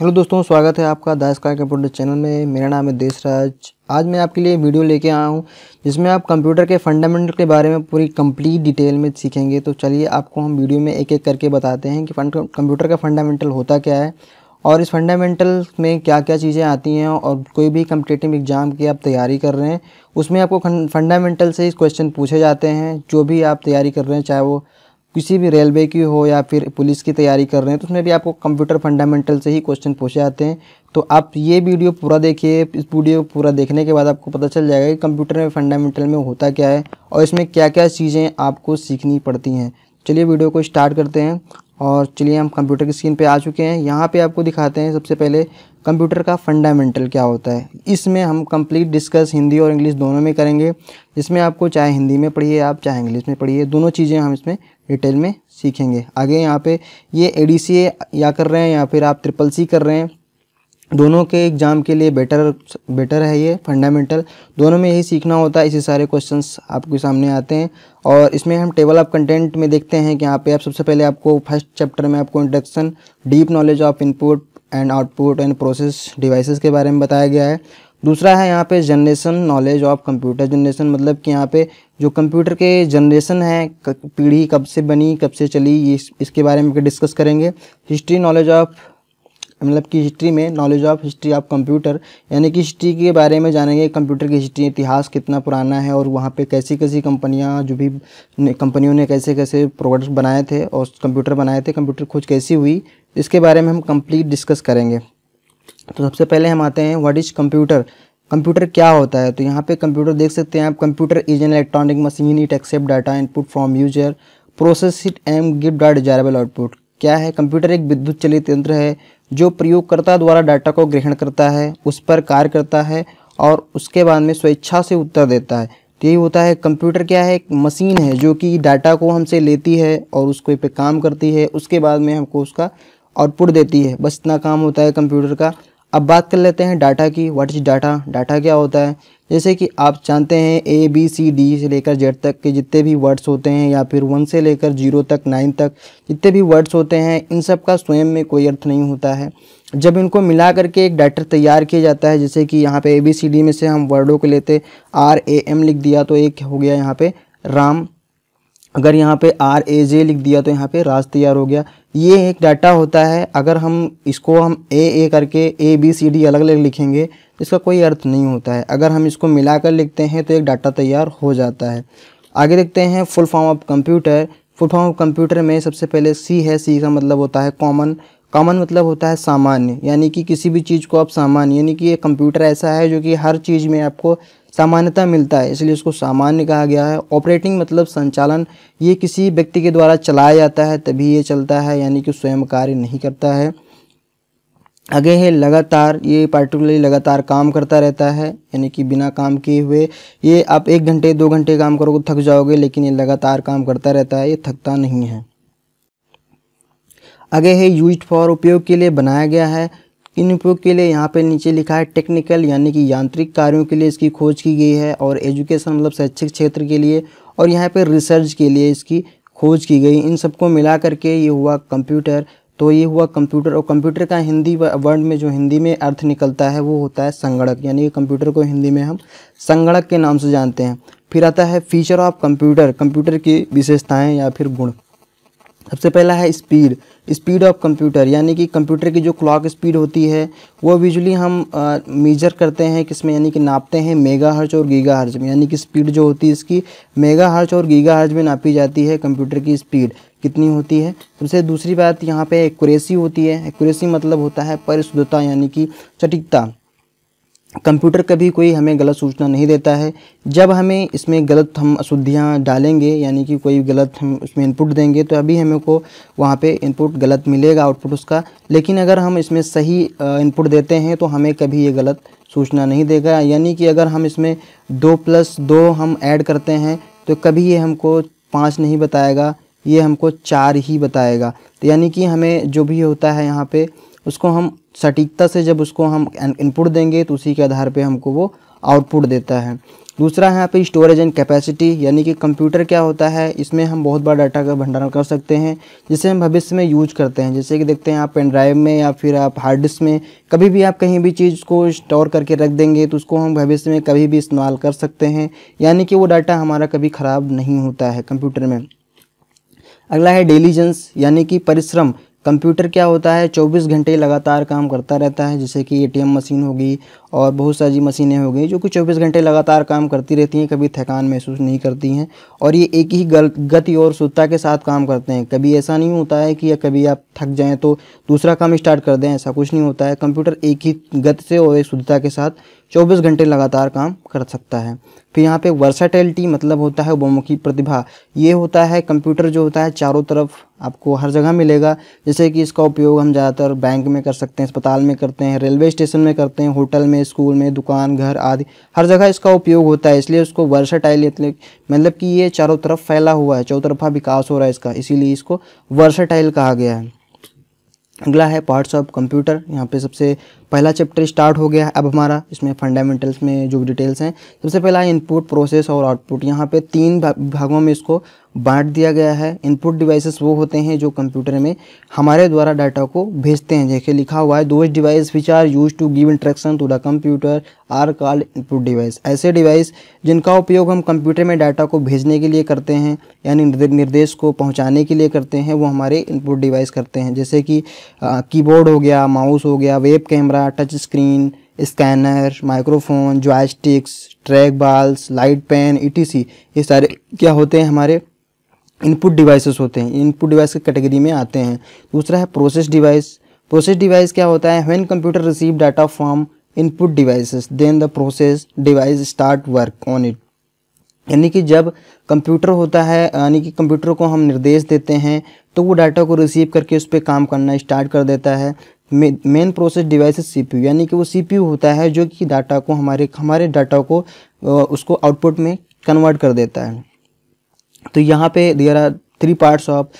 Hello दोस्तों, स्वागत है आपका द स्काई कंप्यूटर चैनल में। मेरा नाम है देशराज। आज मैं आपके लिए वीडियो लेके आया हूँ जिसमें आप कंप्यूटर के फंडामेंटल के बारे में पूरी कंप्लीट डिटेल में सीखेंगे। तो चलिए आपको हम वीडियो में एक एक करके बताते हैं कि कंप्यूटर का फंडामेंटल होता क्या है और इस फंडामेंटल में क्या क्या चीज़ें आती हैं, और कोई भी कॉम्पिटिटिव एग्जाम की आप तैयारी कर रहे हैं उसमें आपको फंडामेंटल से क्वेश्चन पूछे जाते हैं। जो भी आप तैयारी कर रहे हैं, चाहे वो किसी भी रेलवे की हो या फिर पुलिस की तैयारी कर रहे हैं, तो उसमें भी आपको कंप्यूटर फंडामेंटल से ही क्वेश्चन पूछे जाते हैं। तो आप ये वीडियो पूरा देखिए। इस वीडियो पूरा देखने के बाद आपको पता चल जाएगा कि कंप्यूटर में फंडामेंटल में होता क्या है और इसमें क्या क्या चीज़ें आपको सीखनी पड़ती हैं। चलिए वीडियो को स्टार्ट करते हैं। और चलिए हम कंप्यूटर की स्क्रीन पर आ चुके हैं। यहाँ पर आपको दिखाते हैं सबसे पहले कंप्यूटर का फंडामेंटल क्या होता है। इसमें हम कंप्लीट डिस्कस हिंदी और इंग्लिश दोनों में करेंगे। इसमें आपको चाहे हिंदी में पढ़िए आप, चाहे इंग्लिश में पढ़िए, दोनों चीज़ें हम इसमें डिटेल में सीखेंगे। आगे यहाँ पे ये ADCA या कर रहे हैं या फिर आप CCC कर रहे हैं, दोनों के एग्ज़ाम के लिए बेटर है ये फंडामेंटल। दोनों में यही सीखना होता है। इसी सारे क्वेश्चंस आपके सामने आते हैं। और इसमें हम टेबल ऑफ कंटेंट में देखते हैं कि यहाँ पे आप सबसे पहले आपको फर्स्ट चैप्टर में आपको introduction, deep knowledge of input and output and process devices के बारे में बताया गया है। दूसरा है यहाँ पे generation knowledge of computer. Generation मतलब कि यहाँ पे जो कंप्यूटर के जनरेशन है, पीढ़ी कब से बनी कब से चली, ये इसके बारे में डिस्कस करेंगे। हिस्ट्री नॉलेज ऑफ, मतलब कि हिस्ट्री में knowledge of history of computer, यानी कि हिस्ट्री के बारे में जानेंगे। कंप्यूटर की हिस्ट्री, इतिहास कितना पुराना है और वहाँ पे कैसी कैसी कंपनियाँ, जो भी कंपनियों ने कैसे कैसे प्रोडक्ट्स बनाए थे और कंप्यूटर बनाए थे, कंप्यूटर खोज कैसी हुई, इसके बारे में हम कंप्लीट डिस्कस करेंगे। तो सबसे पहले हम आते हैं व्हाट इज़ कंप्यूटर। कंप्यूटर क्या होता है? तो यहाँ पे कंप्यूटर देख सकते हैं आप। Computer is an electronic machine, it accept data input from user, process it and give the desirable output. क्या है? कंप्यूटर एक विद्युत चलित यंत्र है जो प्रयोगकर्ता द्वारा डाटा को ग्रहण करता है, उस पर कार्य करता है और उसके बाद में स्वेच्छा से उत्तर देता है। तो यही होता है कंप्यूटर। क्या है? एक मशीन है जो कि डाटा को हमसे लेती है और उसको पे काम करती है, उसके बाद में हमको उसका आउटपुट देती है। बस इतना काम होता है कंप्यूटर का। अब बात कर लेते हैं डाटा की। What is data? डाटा क्या होता है? जैसे कि आप जानते हैं ABCD से लेकर Z तक के जितने भी वर्ड्स होते हैं, या फिर 1 से लेकर 0 तक 9 तक जितने भी वर्ड्स होते हैं, इन सब का स्वयं में कोई अर्थ नहीं होता है। जब इनको मिला करके एक डाटा तैयार किया जाता है, जैसे कि यहाँ पे ABCD में से हम वर्डों को लेते RAM लिख दिया तो एक हो गया यहाँ पे राम, अगर यहाँ पे RAJ लिख दिया तो यहाँ पे राज तैयार हो गया। ये एक डाटा होता है। अगर हम इसको हम A करके ABCD अलग अलग लिखेंगे तो इसका कोई अर्थ नहीं होता है। अगर हम इसको मिलाकर लिखते हैं तो एक डाटा तैयार हो जाता है। आगे देखते हैं full form of computer. Full form of computer में सबसे पहले C है। C का मतलब होता है कॉमन। कॉमन मतलब होता है सामान्य, यानी कि किसी भी चीज़ को आप सामान्य, यानी कि ये कंप्यूटर ऐसा है जो कि हर चीज़ में आपको सामान्यता मिलता है, इसलिए उसको सामान्य कहा गया है। ऑपरेटिंग मतलब संचालन, ये किसी व्यक्ति के द्वारा चलाया जाता है तभी ये चलता है, यानी कि स्वयं कार्य नहीं करता है। आगे है लगातार, ये पार्टिकुलरली लगातार काम करता रहता है, यानी कि बिना काम किए हुए ये आप 1 घंटे 2 घंटे काम करोगे थक जाओगे, लेकिन ये लगातार काम करता रहता है, ये थकता नहीं है। आगे है यूज्ड फॉर, उपयोग के लिए बनाया गया है। इन उपयोग के लिए यहाँ पे नीचे लिखा है टेक्निकल, यानी कि यांत्रिक कार्यों के लिए इसकी खोज की गई है, और एजुकेशन मतलब शैक्षिक क्षेत्र के लिए, और यहाँ पे रिसर्च के लिए इसकी खोज की गई। इन सबको मिला करके ये हुआ कंप्यूटर। तो ये हुआ कंप्यूटर। और कंप्यूटर का हिंदी वर्ड में जो हिंदी में अर्थ निकलता है वो होता है संगणक, यानी कंप्यूटर को हिंदी में हम संगणक के नाम से जानते हैं। फिर आता है फीचर ऑफ कंप्यूटर, कंप्यूटर की विशेषताएँ या फिर गुण। सबसे पहला है स्पीड, स्पीड ऑफ कंप्यूटर, यानी कि कंप्यूटर की जो क्लॉक स्पीड होती है वो विजुअली हम मेजर करते हैं किसमें, यानी कि नापते हैं मेगाहर्ट्ज और गीगाहर्ट्ज में, यानी कि स्पीड जो होती है इसकी मेगाहर्ट्ज और गीगाहर्ट्ज में नापी जाती है। कंप्यूटर की स्पीड कितनी होती है। सबसे दूसरी बात यहाँ पे एक्यूरेसी होती है। एक्यूरेसी मतलब होता है परिशुद्धता, यानी कि सटीकता। कंप्यूटर कभी कोई हमें गलत सूचना नहीं देता है। जब हमें इसमें गलत हम अशुद्धियाँ डालेंगे, यानी कि कोई गलत हम उसमें इनपुट देंगे तो अभी हमें को वहाँ पे इनपुट गलत मिलेगा आउटपुट उसका, लेकिन अगर हम इसमें सही इनपुट देते हैं तो हमें कभी ये गलत सूचना नहीं देगा। यानी कि अगर हम इसमें 2+2 हम ऐड करते हैं तो कभी ये हमको 5 नहीं बताएगा, ये हमको 4 ही बताएगा। तो यानी कि हमें जो भी होता है यहाँ पर उसको हम सटीकता से, जब उसको हम इनपुट देंगे तो उसी के आधार पे हमको वो आउटपुट देता है। दूसरा है यहाँ पे स्टोरेज एंड कैपेसिटी, यानी कि कंप्यूटर क्या होता है, इसमें हम बहुत बड़ा डाटा का भंडारण कर सकते हैं जिसे हम भविष्य में यूज करते हैं। जैसे कि देखते हैं आप पेन ड्राइव में या फिर आप हार्ड डिस्क में कभी भी आप कहीं भी चीज़ को स्टोर करके रख देंगे तो उसको हम भविष्य में कभी भी इस्तेमाल कर सकते हैं, यानी कि वो डाटा हमारा कभी ख़राब नहीं होता है कंप्यूटर में। अगला है डिलीजेंस, यानी कि परिश्रम। कंप्यूटर क्या होता है 24 घंटे लगातार काम करता रहता है, जैसे कि एटीएम मशीन होगी और बहुत सारी मशीनें हो गई जो कि 24 घंटे लगातार काम करती रहती हैं, कभी थकान महसूस नहीं करती हैं और ये एक ही गति और शुद्धता के साथ काम करते हैं। कभी ऐसा नहीं होता है कि कभी आप थक जाएं तो दूसरा काम स्टार्ट कर दें, ऐसा कुछ नहीं होता है। कंप्यूटर एक ही गति से और एक शुद्धता के साथ 24 घंटे लगातार काम कर सकता है। फिर यहाँ पे वर्सेटिलिटी मतलब होता है बहुमुखी प्रतिभा। ये होता है कंप्यूटर जो होता है चारों तरफ आपको हर जगह मिलेगा, जैसे कि इसका उपयोग हम ज़्यादातर बैंक में कर सकते हैं, अस्पताल में करते हैं, रेलवे स्टेशन में करते हैं, होटल में, स्कूल में, दुकान, घर आदि हर जगह इसका उपयोग होता है, इसलिए उसको वर्सेटाइल मतलब कि ये चारों तरफ फैला हुआ है, चौतरफा विकास हो रहा है इसका, इसीलिए इसको वर्सेटाइल कहा गया है। अगला है पार्ट्स ऑफ कंप्यूटर। यहाँ पे सबसे पहला चैप्टर स्टार्ट हो गया है अब हमारा, इसमें फंडामेंटल्स में जो डिटेल्स हैं। सबसे पहला इनपुट, प्रोसेस और आउटपुट। यहाँ पे तीन भागों में इसको बांट दिया गया है। इनपुट डिवाइसेस वो होते हैं जो कंप्यूटर में हमारे द्वारा डाटा को भेजते हैं, जैसे लिखा हुआ है those device which are use to give instruction to the computer are called input device. ऐसे डिवाइस जिनका उपयोग हम कंप्यूटर में डाटा को भेजने के लिए करते हैं, यानी निर्देश को पहुँचाने के लिए करते हैं, वो हमारे इनपुट डिवाइस करते हैं, जैसे कि कीबोर्ड हो गया, माउस हो गया, web camera, touch screen, scanner, microphone, joysticks, track balls, light pen, etc. ये सारे क्या होते हैं हमारे इनपुट डिवाइसेस होते हैं, इनपुट डिवाइस की कैटेगरी में आते हैं। दूसरा है प्रोसेस डिवाइस। प्रोसेस डिवाइस क्या होता है, when computer receive data from input devices then the process device start work on it. यानी कि जब कंप्यूटर होता है, यानी कि कंप्यूटर को हम निर्देश देते हैं तो वो डाटा को रिसीव करके उस पर काम करना स्टार्ट कर देता है। मेन प्रोसेस डिवाइस सीपीयू, यानी कि वो सीपीयू होता है जो कि डाटा को हमारे डाटा को उसको आउटपुट में कन्वर्ट कर देता है। तो यहाँ पे there are three parts of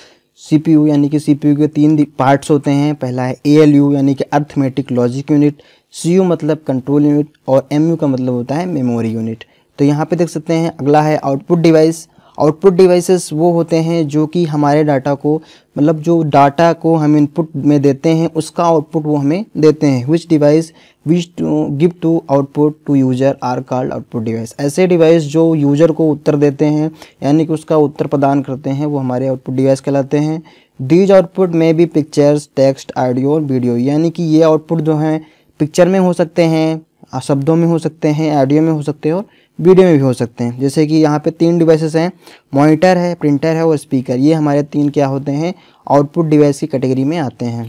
CPU, यानी कि सीपीयू के तीन पार्ट्स होते हैं। पहला है एएलयू यानी कि अरिथमेटिक लॉजिक यूनिट, सीयू मतलब कंट्रोल यूनिट और एमयू का मतलब होता है मेमोरी यूनिट। तो यहाँ पे देख सकते हैं। अगला है आउटपुट डिवाइस। आउटपुट डिवाइसेस वो होते हैं जो कि हमारे डाटा को मतलब जो डाटा को हम इनपुट में देते हैं उसका आउटपुट वो हमें देते हैं। Which device which to give to output to user are called output device. ऐसे डिवाइस जो यूज़र को उत्तर देते हैं, यानी कि उसका उत्तर प्रदान करते हैं, वो हमारे आउटपुट डिवाइस कहलाते हैं। दीज आउटपुट में भी पिक्चर्स, टेक्स्ट, ऑडियो और वीडियो, यानी कि ये आउटपुट जो हैं पिक्चर में हो सकते हैं, शब्दों में हो सकते हैं, ऑडियो में हो सकते हैं और वीडियो में भी हो सकते हैं। जैसे कि यहाँ पे तीन डिवाइसेस हैं, मॉनिटर है, प्रिंटर है और स्पीकर। ये हमारे तीन क्या होते हैं, आउटपुट डिवाइस की कैटेगरी में आते हैं।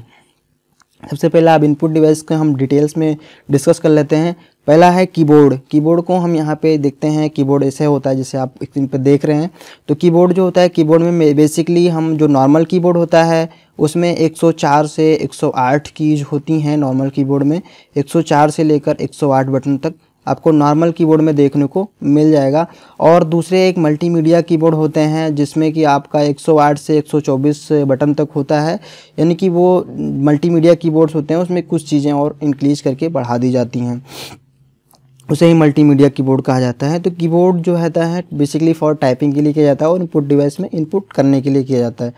सबसे पहला अब इनपुट डिवाइस का हम डिटेल्स में डिस्कस कर लेते हैं। पहला है कीबोर्ड। कीबोर्ड को हम यहाँ पे देखते हैं, कीबोर्ड ऐसे होता है जैसे आप स्क्रीन पे देख रहे हैं। तो कीबोर्ड जो होता है, कीबोर्ड में बेसिकली हम जो नॉर्मल कीबोर्ड होता है उसमें 104 से 108 कीज होती हैं। नॉर्मल कीबोर्ड में 104 से लेकर 108 बटन तक आपको नॉर्मल कीबोर्ड में देखने को मिल जाएगा। और दूसरे एक मल्टीमीडिया कीबोर्ड होते हैं जिसमें कि आपका 108 से 124 बटन तक होता है, यानी कि वो मल्टीमीडिया कीबोर्ड्स होते हैं, उसमें कुछ चीज़ें और इंक्रीज करके बढ़ा दी जाती हैं, उसे ही मल्टीमीडिया कीबोर्ड कहा जाता है। तो कीबोर्ड जो होता है बेसिकली फॉर टाइपिंग के लिए किया जाता है और इनपुट डिवाइस में इनपुट करने के लिए किया जाता है।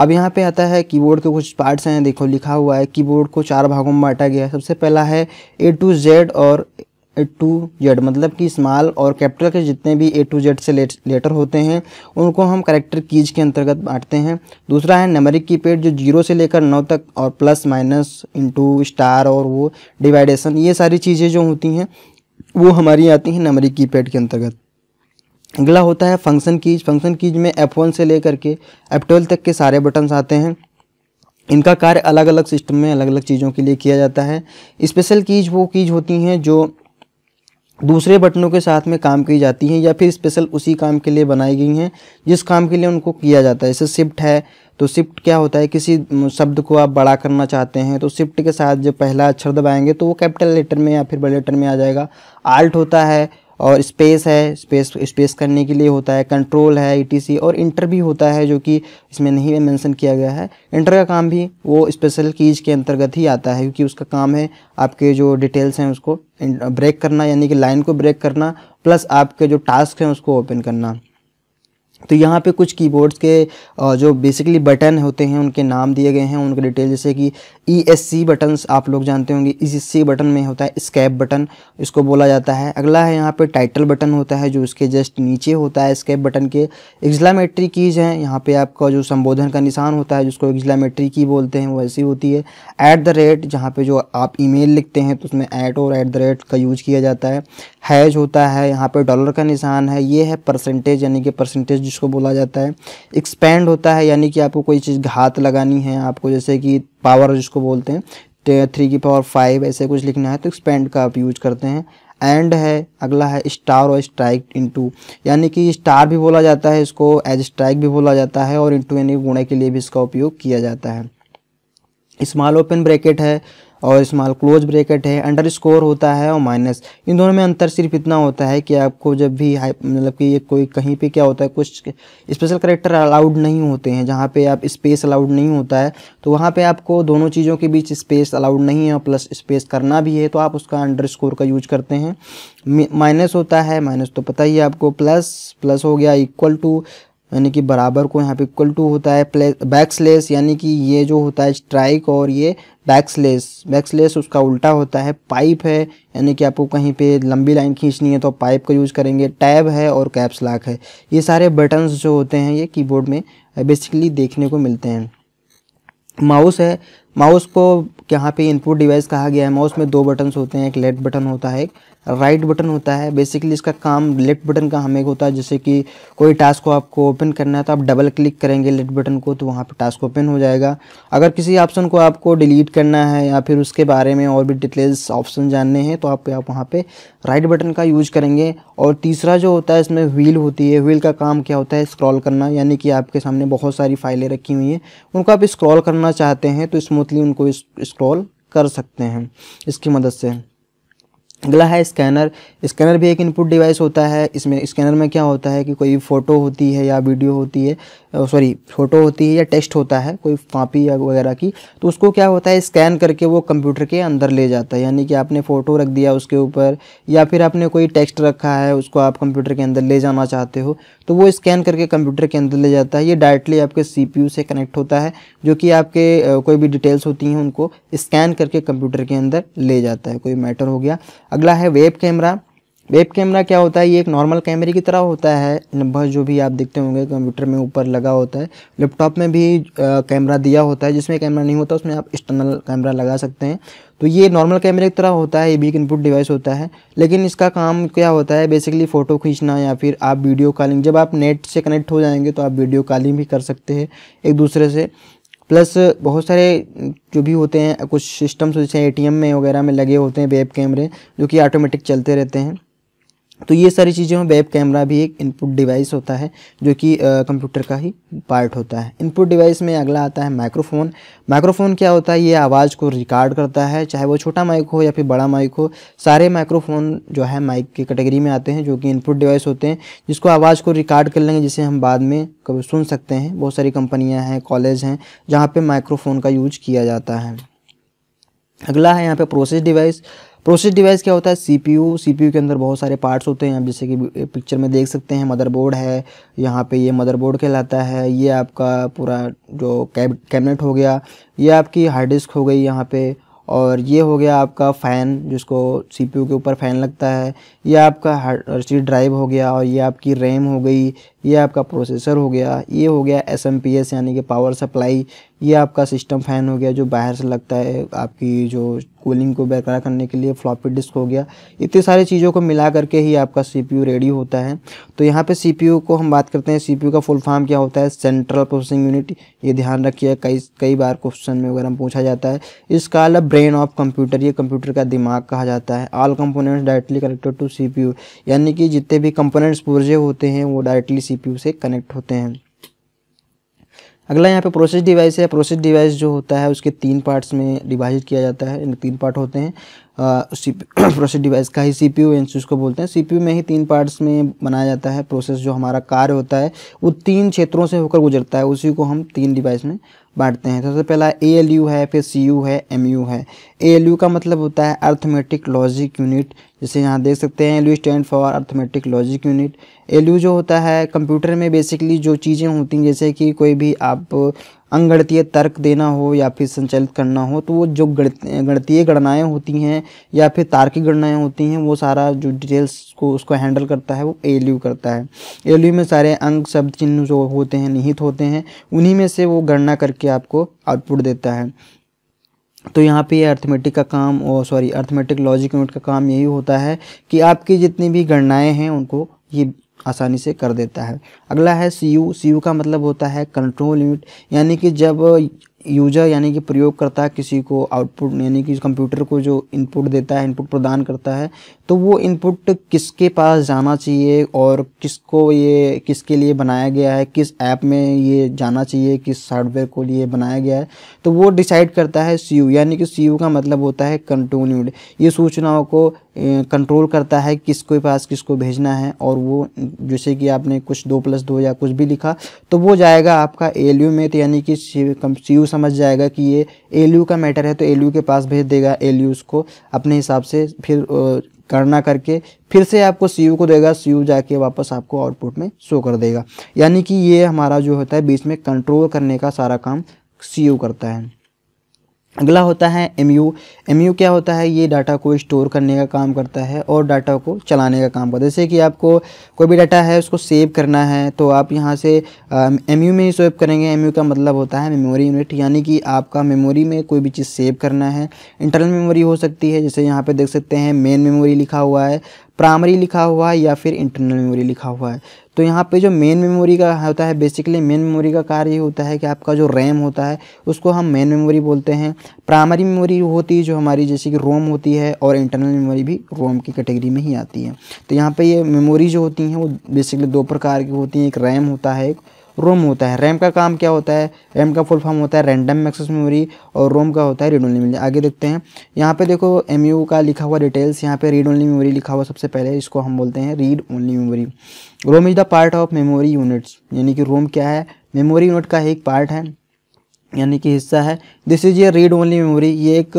अब यहाँ पे आता है कीबोर्ड के कुछ पार्ट्स हैं। देखो लिखा हुआ है कीबोर्ड को चार भागों में बांटा गया है। सबसे पहला है A to Z और A to Z, मतलब कि स्मॉल और कैपिटल के जितने भी A to Z से लेटर होते हैं उनको हम करैक्टर कीज के अंतर्गत बांटते हैं। दूसरा है नंबरिक कीपैड जो 0 से लेकर 9 तक और प्लस, माइनस, इंटू, स्टार और वो डिवाइडेशन, ये सारी चीज़ें जो होती हैं वो हमारी आती हैं नंबरिक कीपैड के अंतर्गत। अगला होता है फंक्शन कीज। फंक्शन कीज में F1 से लेकर के F12 तक के सारे बटन्स आते हैं। इनका कार्य अलग अलग सिस्टम में अलग अलग चीज़ों के लिए किया जाता है। स्पेशल कीज वो कीज होती हैं जो दूसरे बटनों के साथ में काम की जाती हैं या फिर स्पेशल उसी काम के लिए बनाई गई हैं जिस काम के लिए उनको किया जाता है। जैसे शिफ्ट है तो शिफ्ट क्या होता है, किसी शब्द को आप बड़ा करना चाहते हैं तो शिफ्ट के साथ जब पहला अक्षर दबाएंगे तो वो कैपिटल लेटर में या फिर बड़े लेटर में आ जाएगा। आल्ट होता है और स्पेस है, स्पेस करने के लिए होता है, कंट्रोल है, ETC और इंटर भी होता है जो कि इसमें नहीं मेंशन किया गया है। इंटर का काम भी वो स्पेशल कीज़ के अंतर्गत ही आता है क्योंकि उसका काम है आपके जो डिटेल्स हैं उसको ब्रेक करना, यानी कि लाइन को ब्रेक करना प्लस आपके जो टास्क हैं उसको ओपन करना। तो यहाँ पे कुछ कीबोर्ड्स के जो बेसिकली बटन होते हैं उनके नाम दिए गए हैं, उनके डिटेल, जैसे कि ESC बटन्स आप लोग जानते होंगे। ESC बटन में होता है स्केप बटन, इसको बोला जाता है। अगला है यहाँ पे टाइटल बटन होता है जो इसके जस्ट नीचे होता है स्केप बटन के। एक्सक्लेमेटरी कीज हैं, यहाँ पे आपका जो संबोधन का निशान होता है जिसको एक्सक्लेमेटरी की बोलते हैं वो ऐसी होती है। @ जहाँ पर जो आप ईमेल लिखते हैं तो उसमें @ और @ का यूज किया जाता है। हैज होता है, यहाँ पर डॉलर का निशान है, ये है परसेंटेज यानी कि परसेंटेज इसको बोला जाता है। एक्सपेंड होता है यानी कि आपको कोई चीज़ घात लगानी है आपको, जैसे कि पावर जिसको बोलते हैं 3^5 ऐसे कुछ लिखना है तो एक्सपेंड का आप यूज करते हैं। एंड है। अगला है स्टार और स्ट्राइक इनटू, यानी कि स्टार भी बोला जाता है इसको, एज स्ट्राइक भी बोला जाता है और इनटू यानी गुणे के लिए भी इसका उपयोग किया जाता है। स्मॉल ओपन ब्रैकेट है और स्मॉल क्लोज ब्रैकेट है। अंडरस्कोर होता है और माइनस, इन दोनों में अंतर सिर्फ इतना होता है कि आपको जब भी मतलब कि ये कोई कहीं पे क्या होता है कुछ स्पेशल कैरेक्टर अलाउड नहीं होते हैं, जहाँ पे आप स्पेस अलाउड नहीं होता है तो वहाँ पे आपको दोनों चीज़ों के बीच स्पेस अलाउड नहीं है और प्लस स्पेस करना भी है तो आप उसका अंडरस्कोर का यूज करते हैं। माइनस होता है, माइनस तो पता ही है आपको, प्लस हो गया = यानी कि बराबर को यहाँ पे = होता है। बैकस्लैश यानी कि ये जो होता है स्ट्राइक और ये बैकस्लैश उसका उल्टा होता है। पाइप है यानी कि आपको कहीं पे लंबी लाइन खींचनी है तो पाइप का यूज़ करेंगे। टैब है और कैप्स लॉक है। ये सारे बटन्स जो होते हैं ये कीबोर्ड में बेसिकली देखने को मिलते हैं। माउस है, माउस को यहाँ पे इनपुट डिवाइस कहा गया है। माउस में 2 बटन्स होते हैं, एक लेफ्ट बटन होता है, एक राइट बटन होता है। बेसिकली इसका काम लेफ्ट बटन का हमें होता है, जैसे कि कोई टास्क को आपको ओपन करना है तो आप डबल क्लिक करेंगे लेफ्ट बटन को तो वहाँ पे टास्क ओपन हो जाएगा। अगर किसी ऑप्शन को आपको डिलीट करना है या फिर उसके बारे में और भी डिटेल्स ऑप्शन जानने हैं तो आप वहाँ पे राइट बटन का यूज करेंगे। और तीसरा जो होता है इसमें व्हील होती है। व्हील का काम क्या होता है, स्क्रॉल करना, यानी कि आपके सामने बहुत सारी फाइलें रखी हुई हैं उनको आप स्क्रॉल करना चाहते हैं तो स्मूथली उनको स्क्रॉल कर सकते हैं इसकी मदद से। अगला है स्कैनर। स्कैनर भी एक इनपुट डिवाइस होता है। इसमें स्कैनर में क्या होता है कि कोई फोटो होती है या वीडियो होती है, फोटो होती है या टेक्स्ट होता है कोई कॉपी या वगैरह की, तो उसको क्या होता है स्कैन करके वो कंप्यूटर के अंदर ले जाता है। यानी कि आपने फ़ोटो रख दिया उसके ऊपर या फिर आपने कोई टेक्स्ट रखा है उसको आप कंप्यूटर के अंदर ले जाना चाहते हो तो वो स्कैन करके कंप्यूटर के अंदर ले जाता है। ये डायरेक्टली आपके CPU से कनेक्ट होता है जो कि आपके कोई भी डिटेल्स होती हैं उनको स्कैन करके कंप्यूटर के अंदर ले जाता है, कोई मैटर हो गया। अगला है वेब कैमरा। वेब कैमरा क्या होता है, ये एक नॉर्मल कैमरे की तरह होता है, जो भी आप देखते होंगे कंप्यूटर में ऊपर लगा होता है, लैपटॉप में भी कैमरा दिया होता है। जिसमें कैमरा नहीं होता उसमें आप एक्सटर्नल कैमरा लगा सकते हैं। तो ये नॉर्मल कैमरे की तरह होता है, ये भी एक इनपुट डिवाइस होता है, लेकिन इसका काम क्या होता है बेसिकली फ़ोटो खींचना या फिर आप वीडियो कॉलिंग, जब आप नेट से कनेक्ट हो जाएंगे तो आप वीडियो कॉलिंग भी कर सकते हैं एक दूसरे से। प्लस बहुत सारे जो भी होते हैं कुछ सिस्टम्स जैसे ATM में वगैरह में लगे होते हैं वेब कैमरे जो कि ऑटोमेटिक चलते रहते हैं, तो ये सारी चीज़ें। वेब कैमरा भी एक इनपुट डिवाइस होता है जो कि कंप्यूटर का ही पार्ट होता है। इनपुट डिवाइस में अगला आता है माइक्रोफोन। माइक्रोफोन क्या होता है, ये आवाज़ को रिकॉर्ड करता है, चाहे वो छोटा माइक हो या फिर बड़ा माइक हो। सारे माइक्रोफोन जो है माइक की कैटेगरी में आते हैं जो कि इनपुट डिवाइस होते हैं जिसको आवाज़ को रिकॉर्ड कर लेंगे, जिसे हम बाद में कभी सुन सकते हैं। बहुत सारी कंपनियाँ हैं, कॉलेज हैं जहाँ पर माइक्रोफोन का यूज किया जाता है। अगला है यहाँ पर प्रोसेस डिवाइस। प्रोसेस डिवाइस क्या होता है, CPU के अंदर बहुत सारे पार्ट्स होते हैं, आप जैसे कि पिक्चर में देख सकते हैं। मदरबोर्ड है, यहाँ पे ये मदरबोर्ड कहलाता है। ये आपका पूरा जो कैबिनेट हो गया, ये आपकी हार्ड डिस्क हो गई यहाँ पे, और ये हो गया आपका फ़ैन जिसको CPU के ऊपर फ़ैन लगता है, ये आपका सी ड्राइव हो गया, और ये आपकी रैम हो गई, ये आपका प्रोसेसर हो गया, ये हो गया SMPS यानी कि पावर सप्लाई, ये आपका सिस्टम फ़ैन हो गया जो बाहर से लगता है आपकी जो कूलिंग को बरकरार करने के लिए, फ्लॉपी डिस्क हो गया। इतनी सारी चीज़ों को मिला करके ही आपका CPU रेडी होता है। तो यहाँ पे CPU को हम बात करते हैं। CPU का फुल फॉर्म क्या होता है, सेंट्रल प्रोसेसिंग यूनिट। ये ध्यान रखिए कई बार क्वेश्चन में वगैरह पूछा जाता है। इसका अलग ब्रेन ऑफ कंप्यूटर, ये कंप्यूटर का दिमाग कहा जाता है। All components directly connected to CPU, यानी कि जितने भी कंपोनेंट्स पुर्जे होते हैं वो डायरेक्टली CPU से कनेक्ट होते हैं। अगला यहाँ पे प्रोसेस डिवाइस है। प्रोसेस डिवाइस जो होता है उसके तीन पार्ट्स में डिवाइड किया जाता है, तीन पार्ट होते हैं। प्रोसेस डिवाइस का ही CPU एंड उसको बोलते हैं। CPU में ही तीन पार्ट्स में बनाया जाता है। प्रोसेस जो हमारा कार्य होता है वो तीन क्षेत्रों से होकर गुजरता है, उसी को हम तीन डिवाइस में बांटते हैं। सबसे पहला ALU है, फिर CU है, MU है। ALU का मतलब होता है अर्थमेटिक लॉजिक यूनिट, जैसे यहाँ देख सकते हैं ALU stand for arithmetic logic unit. ALU जो होता है कंप्यूटर में बेसिकली जो चीज़ें होती हैं, जैसे कि कोई भी आप अंगणितीय तर्क देना हो या फिर संचालित करना हो, तो वो जो गणितीय गणनाएँ होती हैं या फिर तार्किक गणनाएँ होती हैं, वो सारा जो डिटेल्स को उसको हैंडल करता है वो ALU करता है। ALU में सारे अंक शब्द चिन्ह जो होते हैं निहित होते हैं, उन्हीं में से वो गणना करके आपको आउटपुट देता है। तो यहाँ पे अर्थमेटिक का काम अर्थमेटिक लॉजिक यूनिट का काम यही होता है कि आपकी जितनी भी गणनाएँ हैं उनको ये आसानी से कर देता है। अगला है CU। CU का मतलब होता है कंट्रोल यूनिट, यानी कि जब यूजर यानी कि प्रयोगकर्ता किसी को आउटपुट यानी कि कंप्यूटर को जो इनपुट देता है, इनपुट प्रदान करता है, तो वो इनपुट किसके पास जाना चाहिए और किसको ये किसके लिए बनाया गया है, किस ऐप में ये जाना चाहिए, किस हार्डवेयर को लिए बनाया गया है, तो वो डिसाइड करता है CU। यानी कि CU का मतलब होता है कंट्रोल यूनिट। ये सूचनाओं को कंट्रोल करता है किसके पास किसको भेजना है, और वो जैसे कि आपने कुछ 2+2 या कुछ भी लिखा तो वो जाएगा आपका ALU में। तो यानी कि CU समझ जाएगा कि ये ALU का मैटर है, तो ALU के पास भेज देगा। ALU उसको अपने हिसाब से फिर गणना करके फिर से आपको CU को देगा। CU जाके वापस आपको आउटपुट में शो कर देगा। यानी कि ये हमारा जो होता है बीच में कंट्रोल करने का सारा काम CU करता है। अगला होता है MU। MU क्या होता है, ये डाटा को स्टोर करने का काम करता है और डाटा को चलाने का काम करता है। जैसे कि आपको कोई भी डाटा है उसको सेव करना है, तो आप यहाँ से MU में ही सेव करेंगे। MU का मतलब होता है मेमोरी यूनिट, यानी कि आपका मेमोरी में कोई भी चीज़ सेव करना है। इंटरनल मेमोरी हो सकती है, जैसे यहाँ पे देख सकते हैं मेन मेमोरी लिखा हुआ है, प्राइमरी लिखा हुआ है, या फिर इंटरनल मेमोरी लिखा हुआ है। तो यहाँ पे जो मेन मेमोरी का होता है, बेसिकली मेन मेमोरी का कार्य ये होता है कि आपका जो रैम होता है उसको हम मेन मेमोरी बोलते हैं। प्राइमरी मेमोरी होती है जो हमारी जैसे कि रोम होती है, और इंटरनल मेमोरी भी रोम की कैटेगरी में ही आती है। तो यहाँ पे ये मेमोरी जो होती हैं वो बेसिकली दो प्रकार की होती हैं, एक रैम होता है, एक रोम होता है। रैम का काम क्या होता है, रैम का फुल फॉर्म होता है रैंडम एक्सेस मेमोरी, और रोम का होता है रीड ओनली मेमोरी। आगे देखते हैं, यहाँ पे देखो MU का लिखा हुआ डिटेल्स, यहाँ पे रीड ओनली मेमोरी लिखा हुआ सबसे पहले, इसको हम बोलते हैं read only memory. ROM is the part of memory units, यानी कि रोम क्या है, मेमोरी यूनिट का एक पार्ट है, यानी कि हिस्सा है। This is a read only memory, ये एक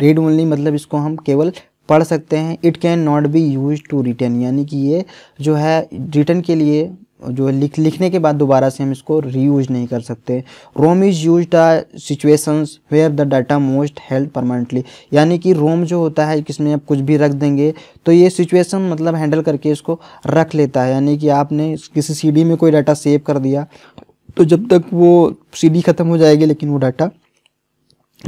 रीड ओनली मतलब इसको हम केवल पढ़ सकते हैं। It can not be use to return, यानी कि ये जो है रिटर्न के लिए जो लिखने के बाद दोबारा से हम इसको रीयूज नहीं कर सकते। ROM is use the situations where the data most held permanently, यानी कि रोम जो होता है किसमें आप कुछ भी रख देंगे तो ये सिचुएशन मतलब हैंडल करके इसको रख लेता है। यानी कि आपने किसी CD में कोई डाटा सेव कर दिया तो जब तक वो CD ख़त्म हो जाएगी, लेकिन वो डाटा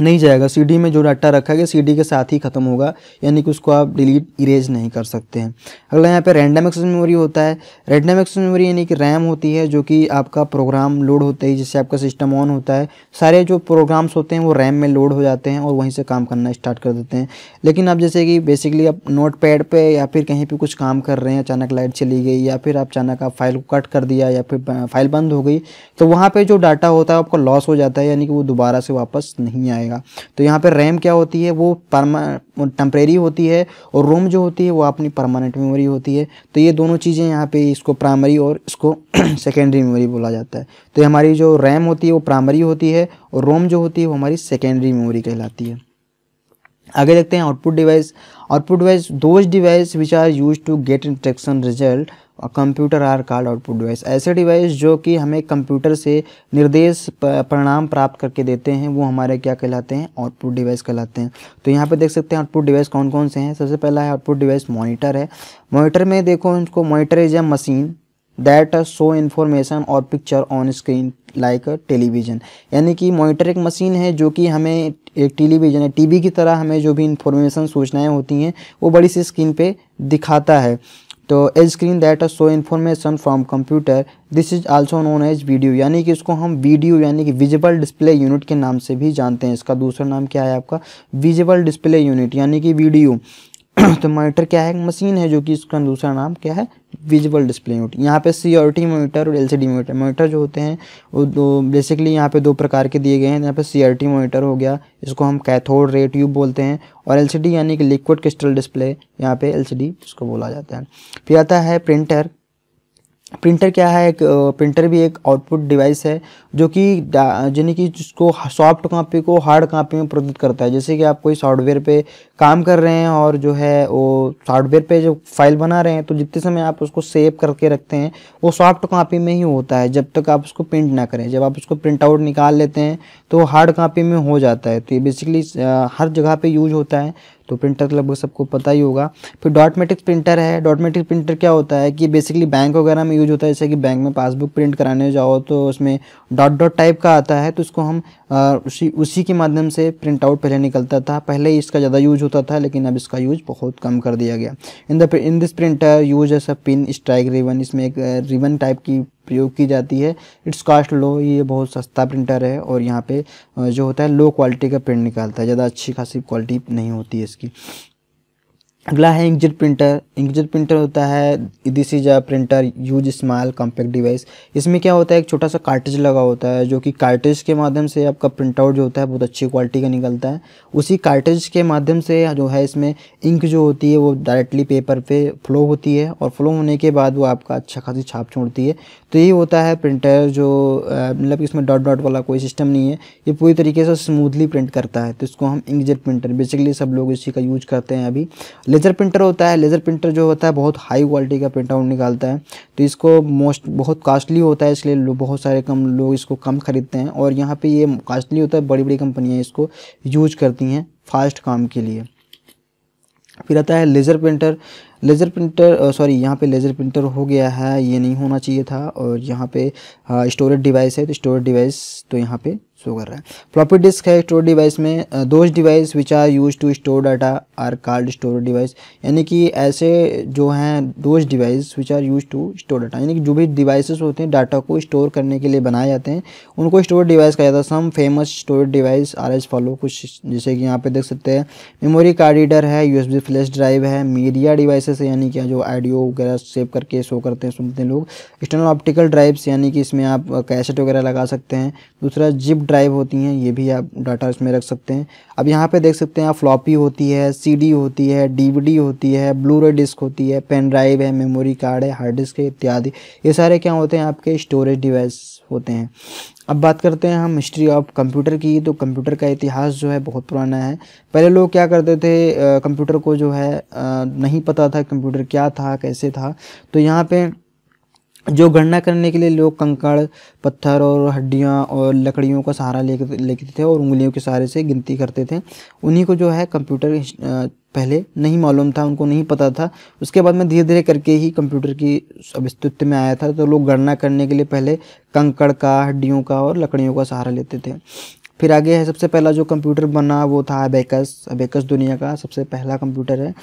नहीं जाएगा, CD में जो डाटा रखा गया CD के साथ ही ख़त्म होगा, यानी कि उसको आप डिलीट इरेज नहीं कर सकते हैं। अगला यहाँ पे रैंडम एक्सेस मेमोरी होता है। रैंडम एक्सेस मेमोरी यानी कि RAM होती है, जो कि आपका प्रोग्राम लोड होते ही जैसे आपका सिस्टम ऑन होता है, सारे जो प्रोग्राम्स होते हैं वो RAM में लोड हो जाते हैं और वहीं से काम करना स्टार्ट कर देते हैं। लेकिन आप जैसे कि बेसिकली आप नोट पैड पर या फिर कहीं पर कुछ काम कर रहे हैं, अचानक लाइट चली गई या फिर आप अचानक आप फाइल को कट कर दिया या फिर फाइल बंद हो गई, तो वहाँ पर जो डाटा होता है आपका लॉस हो जाता है, यानी कि वो दोबारा से वापस नहीं आए। तो यहाँ पे रैम क्या होती है, वो टेम्परेरी होती है, और रोम जो होती है वो अपनी परमानेंट मेमोरी होती है। तो ये दोनों चीज़ें यहाँ पे इसको प्राइमरी और इसको सेकेंडरी मेमोरी बोला जाता है। तो हमारी जो रैम होती है वो प्राइमरी होती है और रोम जो होती है वो हमारी सेकेंडरी मेमोरी कहलाती है। आगे देखते हैं output device. Output device those device which are use to get instruction result computer are called output device. ऐसे डिवाइस जो कि हमें कंप्यूटर से निर्देश परिणाम प्राप्त करके देते हैं वो हमारे क्या कहलाते हैं, आउटपुट डिवाइस कहलाते हैं। तो यहाँ पे देख सकते हैं आउटपुट डिवाइस कौन कौन से हैं। सबसे पहला है आउटपुट डिवाइस मॉनिटर है। मॉनिटर में देखो इनको, monitor is a machine that show information और picture on screen like television. यानी कि मॉनिटर एक मशीन है जो कि हमें एक टेलीविज़न या टीवी की तरह हमें जो भी इंफॉर्मेशन सूचनाएँ होती हैं वो बड़ी सी स्क्रीन पे दिखाता है। तो a screen that show information from computer, this is also known as video, यानी कि इसको हम वीडियो यानी कि विजुअल डिस्प्ले यूनिट के नाम से भी जानते हैं। इसका दूसरा नाम क्या है आपका, विजुअल डिस्प्ले यूनिट यानी कि वीडियो। तो मॉनिटर क्या है, मशीन है, जो कि इसका दूसरा नाम क्या है, विजुअल डिस्प्ले यूनिट। यहाँ पे सीआरटी मॉनिटर और एलसीडी मॉनिटर, मॉनिटर जो होते हैं वो दो बेसिकली यहाँ पे दो प्रकार के दिए गए हैं। यहाँ पे सीआरटी मॉनिटर हो गया, इसको हम कैथोड रे ट्यूब बोलते हैं, और एलसीडी यानी कि लिक्विड क्रिस्टल डिस्प्ले, यहाँ पे एलसीडी इसको बोला जाता है। फिर आता है प्रिंटर। प्रिंटर क्या है, एक प्रिंटर भी एक आउटपुट डिवाइस है जो कि यानी कि जिसको सॉफ्ट कॉपी को हार्ड कॉपी में परिवर्तित करता है। जैसे कि आप कोई सॉफ्टवेयर पे काम कर रहे हैं और जो है वो सॉफ्टवेयर पे जो फाइल बना रहे हैं, तो जितने समय आप उसको सेव करके रखते हैं वो सॉफ्ट कॉपी में ही होता है जब तक आप उसको प्रिंट ना करें। जब आप उसको प्रिंट आउट निकाल लेते हैं तो हार्ड कॉपी में हो जाता है। तो ये बेसिकली हर जगह पर यूज होता है, तो प्रिंटर लगभग सबको पता ही होगा। फिर डॉट मैट्रिक्स प्रिंटर है। डॉट मैट्रिक्स प्रिंटर क्या होता है कि बेसिकली बैंक वगैरह में यूज होता है। जैसे कि बैंक में पासबुक प्रिंट कराने जाओ तो उसमें डॉट डॉट टाइप का आता है, तो इसको हम उसी के माध्यम से प्रिंट आउट पहले निकलता था। पहले इसका ज़्यादा यूज होता था, लेकिन अब इसका यूज बहुत कम कर दिया गया। In this printer use S a pin strike ribbon, इसमें एक रिबन टाइप की प्रयोग की जाती है। इट्स कॉस्ट लो, ये बहुत सस्ता प्रिंटर है और यहाँ पे जो होता है लो क्वालिटी का प्रिंट निकालता है, ज़्यादा अच्छी खासी क्वालिटी नहीं होती है इसकी। अगला है इंकजेट प्रिंटर। इंकजेट प्रिंटर होता है, this is a printer use small compact device. इसमें क्या होता है, एक छोटा सा कार्ट्रिज लगा होता है, जो कि कार्ट्रिज के माध्यम से आपका प्रिंट आउट जो होता है बहुत अच्छी क्वालिटी का निकलता है। उसी कार्ट्रिज के माध्यम से जो है इसमें इंक जो होती है वो डायरेक्टली पेपर पे फ्लो होती है, और फ्लो होने के बाद वो आपका अच्छा खासी छाप छोड़ती है। तो ये होता है प्रिंटर, जो मतलब इसमें डॉट डॉट वाला कोई सिस्टम नहीं है, ये पूरी तरीके से स्मूथली प्रिंट करता है, तो इसको हम इंकजेट प्रिंटर बेसिकली सब लोग इसी का यूज करते हैं अभी। लेज़र प्रिंटर होता है। लेज़र प्रिंटर जो होता है बहुत हाई क्वालिटी का प्रिंट आउट निकालता है, तो इसको बहुत कास्टली होता है, इसलिए बहुत सारे कम लोग इसको कम खरीदते हैं, और यहाँ पे ये कास्टली होता है, बड़ी बड़ी कंपनियाँ इसको यूज करती हैं फास्ट काम के लिए। फिर आता है लेज़र प्रिंटर। लेज़र प्रिंटर यहाँ पे लेज़र प्रिंटर हो गया है, ये नहीं होना चाहिए था, और यहाँ पे स्टोरेज डिवाइस है, तो स्टोरेज डिवाइस तो यहाँ पे शो कर रहा है। फ्लॉपी डिस्क है। स्टोरेज डिवाइस में those device which are use to store data are called storage device, यानी कि ऐसे जो हैं those device which are use to store data, यानी कि जो भी डिवाइसेस होते हैं डाटा को स्टोर करने के लिए बनाए जाते हैं उनको स्टोरेज डिवाइस कहा जाता है। Some famous storage device are as follow, कुछ जैसे कि यहाँ पे देख सकते हैं मेमोरी कार्ड रीडर है, USB फ्लैश ड्राइव है, मीडिया डिवाइसेस यानी कि जो ऑडियो वगैरह सेव करके शो करते हैं सुनते हैं लोग, एक्सटर्नल ऑप्टिकल ड्राइव्स यानी कि इसमें आप कैसेट वगैरह लगा सकते हैं, दूसरा जिप ड्राइव होती हैं, ये भी आप डाटा इसमें रख सकते हैं। अब यहाँ पे देख सकते हैं आप फ्लॉपी होती है, सीडी होती है, डीवीडी होती है, ब्लूरे डिस्क होती है, पेन ड्राइव है, मेमोरी कार्ड है, हार्ड डिस्क है इत्यादि, ये सारे क्या होते हैं आपके स्टोरेज डिवाइस होते हैं। अब बात करते हैं हम हिस्ट्री ऑफ कंप्यूटर की। तो कंप्यूटर का इतिहास जो है बहुत पुराना है। पहले लोग क्या करते थे, कंप्यूटर को जो है नहीं पता था कंप्यूटर क्या था कैसे था, तो यहाँ पे जो गणना करने के लिए लोग कंकड़ पत्थर और हड्डियां और लकड़ियों का सहारा लेते थे और उंगलियों के सहारे से गिनती करते थे। उन्हीं को जो है कंप्यूटर पहले नहीं मालूम था, उनको नहीं पता था। उसके बाद में धीरे धीरे करके ही कंप्यूटर की अस्तित्व में आया था। तो लोग गणना करने के लिए पहले कंकड़ का, हड्डियों का और लकड़ियों का सहारा लेते थे। फिर आगे है, सबसे पहला जो कंप्यूटर बना वो था अबेकस। अबेकस दुनिया का सबसे पहला कंप्यूटर है।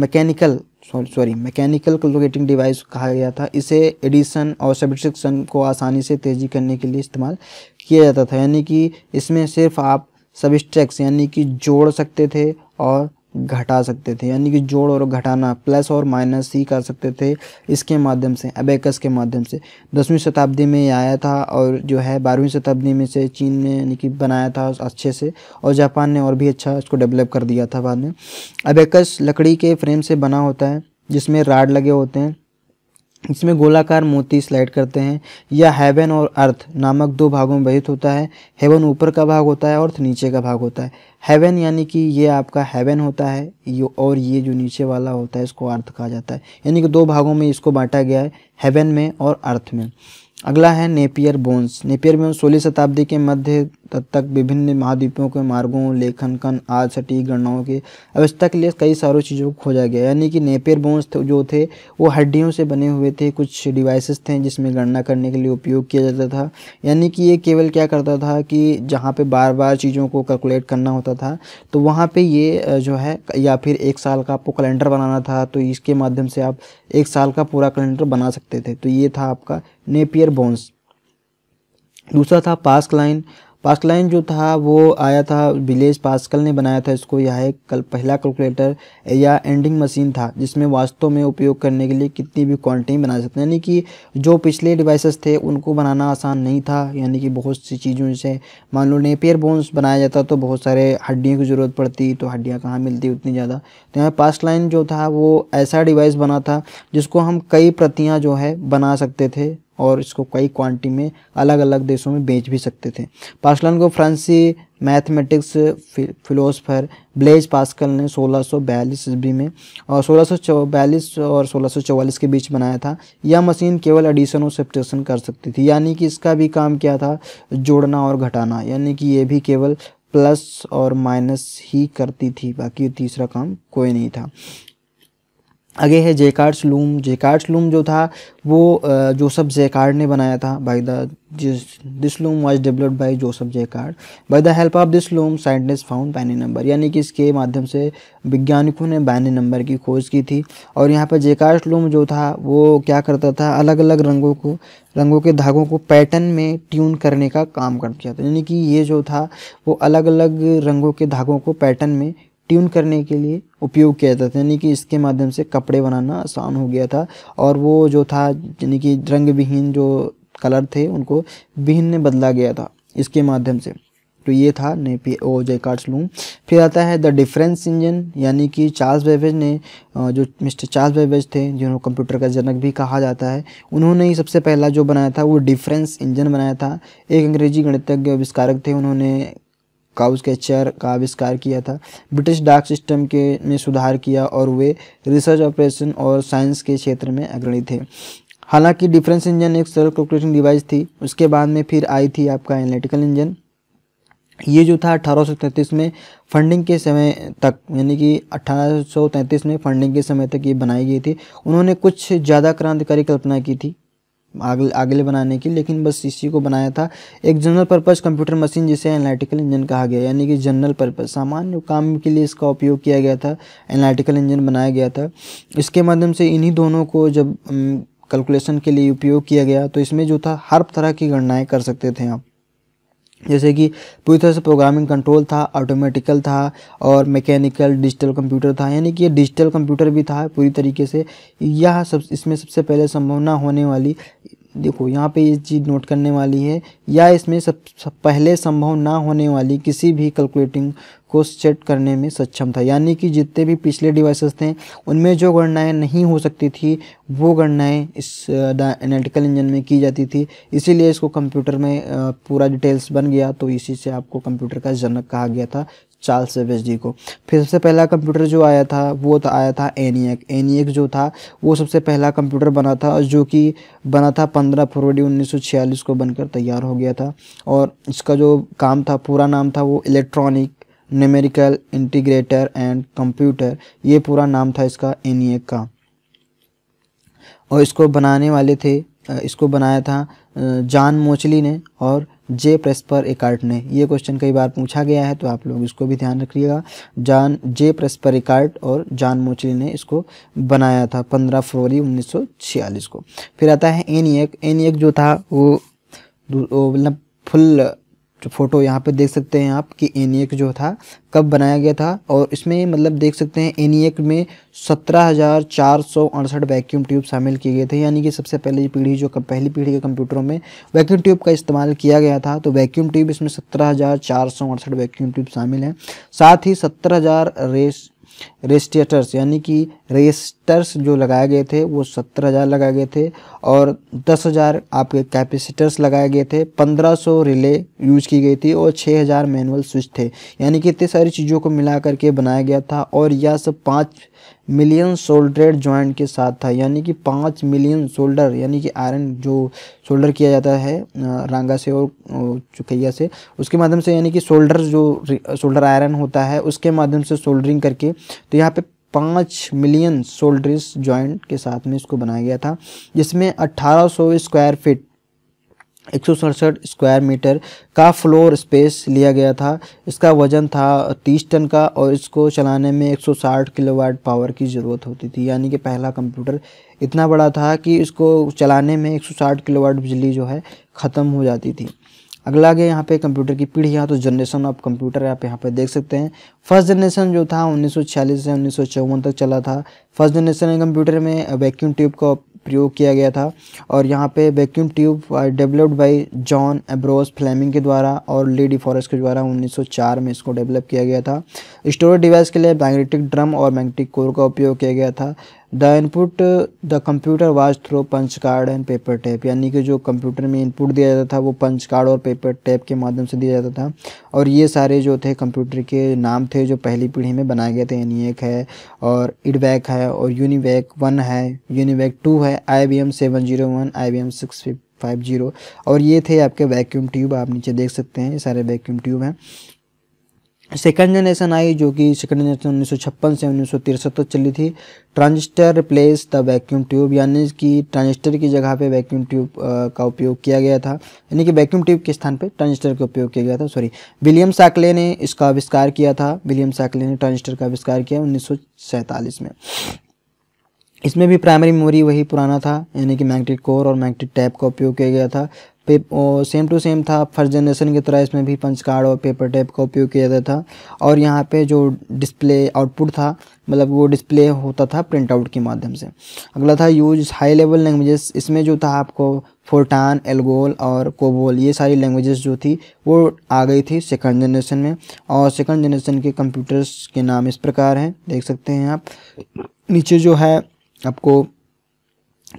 मैकेनिकल कैलकुलेटिंग डिवाइस कहा गया था। इसे एडिशन और सब्ट्रैक्शन को आसानी से तेज़ी करने के लिए इस्तेमाल किया जाता था, यानी कि इसमें सिर्फ आप सब्ट्रैक्ट यानी कि जोड़ सकते थे और घटा सकते थे, यानी कि जोड़ और घटाना, प्लस और माइनस ही कर सकते थे इसके माध्यम से, अबेकस के माध्यम से। 10वीं शताब्दी में आया था और जो है 12वीं शताब्दी में से चीन ने यानी कि बनाया था अच्छे से, और जापान ने और भी अच्छा इसको डेवलप कर दिया था बाद में। अबेकस लकड़ी के फ्रेम से बना होता है जिसमें राड लगे होते हैं, इसमें गोलाकार मोती स्लाइड करते हैं। यह हेवन और अर्थ नामक दो भागों में विभाजित होता है। हेवन ऊपर का भाग होता है, अर्थ नीचे का भाग होता है। हेवन यानी कि ये आपका हेवन होता है, और ये जो नीचे वाला होता है इसको अर्थ कहा जाता है, यानी कि दो भागों में इसको बांटा गया है, हेवन में और अर्थ में। अगला है नेपियर बोन्स। नेपियर बोन्स 16 शताब्दी के मध्य तक विभिन्न महाद्वीपों के मार्गों, लेखांकन आदि सटीक गणनाओं के अवस्था के लिए कई सारों चीज़ों को खोजा गया, यानी कि नेपियर बोन्स जो थे वो हड्डियों से बने हुए थे। कुछ डिवाइसेस थे जिसमें गणना करने के लिए उपयोग किया जाता था, यानी कि ये केवल क्या करता था कि जहाँ पर बार बार चीज़ों को कैलकुलेट करना होता था तो वहाँ पर ये जो है, या फिर एक साल का आपको कैलेंडर बनाना था तो इसके माध्यम से आप एक साल का पूरा कैलेंडर बना सकते थे। तो ये था आपका नेपियर बोन्स। दूसरा था पास्कलाइन। पास्कलाइन जो था वो आया था, विलेज पास्कल ने बनाया था इसको। यह एक पहला कैलकुलेटर या एंडिंग मशीन था जिसमें वास्तव में उपयोग करने के लिए कितनी भी क्वांटिटी बना सकते हैं, यानी कि जो पिछले डिवाइसेस थे उनको बनाना आसान नहीं था। यानी कि बहुत सी चीज़ों से, मान लो नेपियर बोन्स बनाया जाता तो बहुत सारे हड्डियों की ज़रूरत पड़ती, तो हड्डियाँ कहाँ मिलती उतनी ज़्यादा। तो यहाँ पास्कलाइन जो था वो ऐसा डिवाइस बना था जिसको हम कई प्रतियाँ जो है बना सकते थे और इसको कई क्वांटिटी में अलग अलग देशों में बेच भी सकते थे। पास्कलाइन को फ्रांसीसी मैथमेटिक्स फिलोसोफर ब्लेज पास्कल ने 1642 ईस्वी में और 1642 और 1644 के बीच बनाया था। यह मशीन केवल एडिशन और सब्ट्रैक्शन कर सकती थी, यानी कि इसका भी काम क्या था, जोड़ना और घटाना, यानी कि ये भी केवल प्लस और माइनस ही करती थी, बाकी तीसरा काम कोई नहीं था। आगे है जेकार्ड्स लूम। जेकार्ड्स लूम जो था वो जोसेफ जेकार्ड ने बनाया था। By the this loom was developed by Joseph Jacquard. By the help of this loom scientist found binary number, यानी कि इसके माध्यम से वैज्ञानिकों ने बाइनरी नंबर की खोज की थी। और यहाँ पर जेकार्ड्स लूम जो था वो क्या करता था, अलग अलग रंगों के धागों को पैटर्न में ट्यून करने का काम करता था। यानी कि ये जो था वो अलग अलग रंगों के धागों को पैटर्न में ट्यून करने के लिए उपयोग किया जाता था, यानी कि इसके माध्यम से कपड़े बनाना आसान हो गया था। और वो जो था यानी कि रंग विहीन जो कलर थे उनको विहीन में बदला गया था इसके माध्यम से। तो ये था जेकार्ड्स लूम। फिर आता है द डिफरेंस इंजन, यानी कि चार्ल्स बैबेज ने, जो मिस्टर चार्ल्स बैबेज थे जिन्होंने कंप्यूटर का जनक भी कहा जाता है, उन्होंने ही सबसे पहला जो बनाया था वो डिफरेंस इंजन बनाया था। एक अंग्रेजी गणितज्ञ आविष्कारक थे, उन्होंने काउज के चेयर का आविष्कार किया था। ब्रिटिश डाक सिस्टम के में सुधार किया और वे रिसर्च ऑपरेशन और साइंस के क्षेत्र में अग्रणी थे। हालांकि डिफरेंस इंजन एक सरल कैलकुलेटिंग डिवाइस थी। उसके बाद में फिर आई थी आपका एनालिटिकल इंजन। ये जो था 1833 में फंडिंग के समय तक, यानी कि 1833 में फंडिंग के समय तक ये बनाई गई थी। उन्होंने कुछ ज़्यादा क्रांतिकारी कल्पना की थी आगे बनाने की, लेकिन बस इसी को बनाया था। एक जनरल पर्पस कंप्यूटर मशीन जिसे एनालिटिकल इंजन कहा गया, यानी कि जनरल पर्पस सामान्य काम के लिए इसका उपयोग किया गया था, एनालिटिकल इंजन बनाया गया था। इसके माध्यम से इन्हीं दोनों को जब कैलकुलेशन के लिए उपयोग किया गया तो इसमें जो था हर तरह की गणनाएँ कर सकते थे आप, जैसे कि पूरी तरह से प्रोग्रामिंग कंट्रोल था, ऑटोमेटिकल था और मैकेनिकल डिजिटल कंप्यूटर था, यानी कि ये डिजिटल कंप्यूटर भी था पूरी तरीके से। यह सब इसमें सबसे पहले संभावना होने वाली, देखो यहाँ पे ये चीज़ नोट करने वाली है, या इसमें सब पहले संभव ना होने वाली किसी भी कैलकुलेटिंग को सेट करने में सक्षम था। यानी कि जितने भी पिछले डिवाइसेस थे उनमें जो गणनाएं नहीं हो सकती थी वो गणनाएं इस एनालिटिकल इंजन में की जाती थी, इसीलिए इसको कंप्यूटर में पूरा डिटेल्स बन गया। तो इसी से आपको कंप्यूटर का जनक कहा गया था चार्ल्स बैबेज जी को। फिर सबसे पहला कंप्यूटर जो आया था वो आया था एनियाक। एनियाक जो था वो सबसे पहला कंप्यूटर बना था, जो कि बना था 15 फरवरी 1946 को बनकर तैयार हो गया था। और इसका जो काम था, पूरा नाम था वो electronic numerical integrator and computer, ये पूरा नाम था इसका एनियाक का। और इसको बनाने वाले थे, इसको बनाया था जान मोचली ने और जे प्रेस्पर एकार्ट ने। ये क्वेश्चन कई बार पूछा गया है तो आप लोग इसको भी ध्यान रखिएगा। जे प्रेस्पर एकार्ट और जान मोचली ने इसको बनाया था 15 फरवरी 1946 को। फिर आता है एनियाक। एनियाक जो था वो मतलब फुल फोटो यहाँ पे देख सकते हैं आप कि एनियाक जो था कब बनाया गया था। और इसमें मतलब देख सकते हैं एनियाक में 17,468 वैक्यूम ट्यूब शामिल किए गए थे, यानी कि सबसे पहले पीढ़ी जो पहली पीढ़ी के कंप्यूटरों में वैक्यूम ट्यूब का इस्तेमाल किया गया था। तो वैक्यूम ट्यूब इसमें 17,468 वैक्यूम ट्यूब शामिल हैं। साथ ही 17,000 रेस्टिएटर्स यानी कि रेस्टर्स जो लगाए गए थे वो 17,000 लगाए गए थे और 10,000 आपके कैपेसिटर्स लगाए गए थे। 1,500 रिले यूज की गई थी और 6,000 मैनुअल स्विच थे, यानी कि इतनी सारी चीज़ों को मिला करके बनाया गया था। और यह सब 5 मिलियन सोल्डरेड जॉइंट के साथ था, यानी कि 5 मिलियन सोल्डर, यानी कि आयरन जो सोल्डर किया जाता है रांगा से और चुकैया से, उसके माध्यम से, यानी कि सोल्डर जो सोल्डर आयरन होता है उसके माध्यम से सोल्डरिंग करके। तो यहाँ पे 5 मिलियन सोल्डर्स जॉइंट के साथ में इसको बनाया गया था, जिसमें 1800 स्क्वायर फीट 167 स्क्वायर मीटर का फ्लोर स्पेस लिया गया था। इसका वजन था 30 टन का और इसको चलाने में 160 किलोवाट पावर की ज़रूरत होती थी, यानी कि पहला कंप्यूटर इतना बड़ा था कि इसको चलाने में 160 किलोवाट बिजली जो है ख़त्म हो जाती थी। अगला आगे यहाँ पे कंप्यूटर की पीढ़ियाँ, तो जनरेशन ऑफ कंप्यूटर आप यहाँ पे देख सकते हैं। फर्स्ट जनरेशन जो था 1946 से 1954 तक चला था। फर्स्ट जनरेशन कंप्यूटर में वैक्यूम ट्यूब का प्रयोग किया गया था और यहाँ पे vacuum tube developed by John Ambrose Fleming के द्वारा और लेडी फॉरेस्ट के द्वारा 1904 में इसको डेवलप किया गया था। स्टोरेज डिवाइस के लिए मैग्नेटिक ड्रम और मैग्नेटिक कोर का उपयोग किया गया था। The input the computer was through punch card and paper tape, यानी कि जो कंप्यूटर में इनपुट दिया जाता था वो पंच कार्ड और पेपर टैप के माध्यम से दिया जाता था। और ये सारे जो थे कंप्यूटर के नाम थे जो पहली पीढ़ी में बनाए गए थे। एनियाक है और इडवैक है और यूनिवैक 1 है, यूनिवैक 2 है, IBM 701, IBM 6550 और ये थे आपके वैक्यूम ट्यूब। आप नीचे देख सकते हैं ये सारे वैक्यूम ट्यूब हैं। सेकंड जनरेशन आई जो कि सेकंड जनरेशन 1956 से 1963 तक चली थी। Transistor replace the vacuum tube, यानी कि ट्रांजिस्टर की जगह पे वैक्यूम ट्यूब का उपयोग किया गया था, यानी कि वैक्यूम ट्यूब के स्थान पे ट्रांजिस्टर का उपयोग किया गया था। विलियम साक्ले ने इसका आविष्कार किया था। विलियम साक्ले ने ट्रांजिस्टर का आविष्कार किया 1947 में। इसमें भी प्राइमरी मेमोरी वही पुराना था, यानी कि मैग्नेटिक कोर और मैग्नेटिक टैप का उपयोग किया गया था। सेम टू सेम था फर्स्ट जनरेशन की तरह। इसमें भी पंच कार्ड और पेपर टैप का उपयोग किया जाता था। और यहाँ पे जो डिस्प्ले आउटपुट था, मतलब वो डिस्प्ले होता था प्रिंटआउट के माध्यम से। अगला था यूज हाई लेवल लैंग्वेजेस। इसमें जो था आपको फोर्टान, एल्गोल और कोबोल, ये सारी लैंग्वेजेस जो थी वो आ गई थी सेकंड जनरेशन में। और सेकंड जनरेशन के कंप्यूटर्स के नाम इस प्रकार हैं, देख सकते हैं आप। नीचे जो है आपको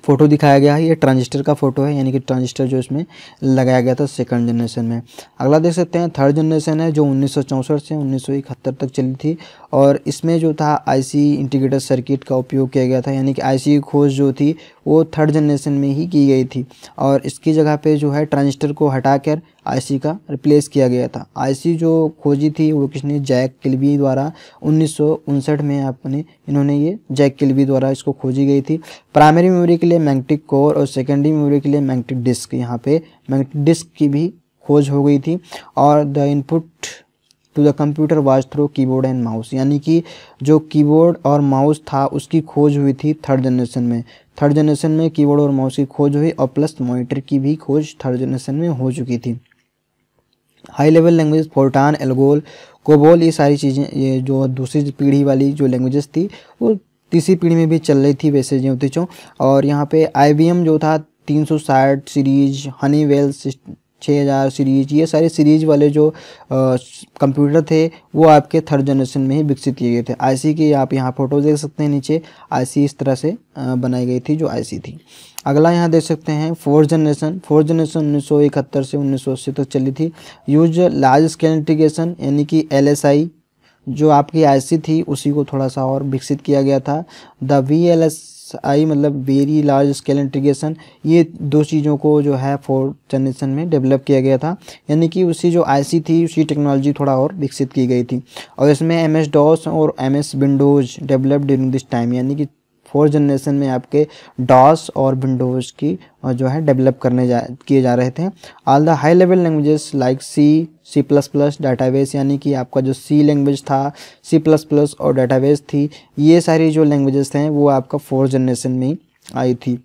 फ़ोटो दिखाया गया है, ये ट्रांजिस्टर का फ़ोटो है, यानी कि ट्रांजिस्टर जो इसमें लगाया गया था सेकंड जनरेशन में। अगला देख सकते हैं थर्ड जनरेशन है जो 1964 से 1971 तक चली थी। और इसमें जो था आईसी इंटीग्रेटेड सर्किट का उपयोग किया गया था, यानी कि आईसी की खोज जो थी वो थर्ड जनरेशन में ही की गई थी। और इसकी जगह पे जो है ट्रांजिस्टर को हटाकर आईसी का रिप्लेस किया गया था। आईसी जो खोजी थी वो किसने, जैक किलवी द्वारा 1959 में जैक किलवी द्वारा इसको खोजी गई थी। प्राइमरी मेमोरी के लिए मैग्नेटिक कोर और सेकेंडरी मेमोरी के लिए मैग्नेटिक डिस्क, यहाँ पे मैग्नेटिक डिस्क की भी खोज हो गई थी। और the input to the computer was through keyboard and mouse, यानी कि जो कीबोर्ड और माउस था उसकी खोज हुई थी थर्ड जनरेशन में। थर्ड जनरेशन में कीबोर्ड और माउस की खोज हुई और प्लस मॉनिटर की भी खोज थर्ड जनरेशन में हो चुकी थी। High level language FORTRAN, ALGOL, COBOL, ये सारी चीज़ें, ये जो दूसरी पीढ़ी वाली जो लैंग्वेजेस थी वो तीसरी पीढ़ी में भी चल रही थी वैसे जो होती चो। और यहाँ पे IBM जो था 360 सीरीज, हनीवेल 6000 सीरीज, ये सारे सीरीज वाले जो कंप्यूटर थे वो आपके थर्ड जनरेशन में ही विकसित किए गए थे। आईसी के आप यहाँ फोटोज देख सकते हैं, नीचे आईसी इस तरह से बनाई गई थी जो आईसी थी। अगला यहाँ देख सकते हैं फोर्थ जनरेशन 1971 से 1980 तक चली थी। यूज लार्ज स्केल इंटीग्रेशन, यानी कि LSI जो आपकी आईसी थी उसी को थोड़ा सा और विकसित किया गया था। द VLSI मतलब वेरी लार्ज स्केल इंटीग्रेशन, ये दो चीज़ों को जो है फोर्थ जनरेशन में डेवलप किया गया था, यानी कि उसी जो आईसी थी उसी टेक्नोलॉजी थोड़ा और विकसित की गई थी। और इसमें MS DOS और MS Windows developed during this time, यानी कि फोर्थ जनरेशन में आपके डॉस और विंडोज़ की जो है डेवलप किए जा रहे थे। All the high level languages like C++ database, यानी कि आपका जो C लैंग्वेज था, C++ और डाटाबेस थी, ये सारी जो लैंग्वेजेस हैं वो आपका फोर्थ जनरेशन में ही आई थी।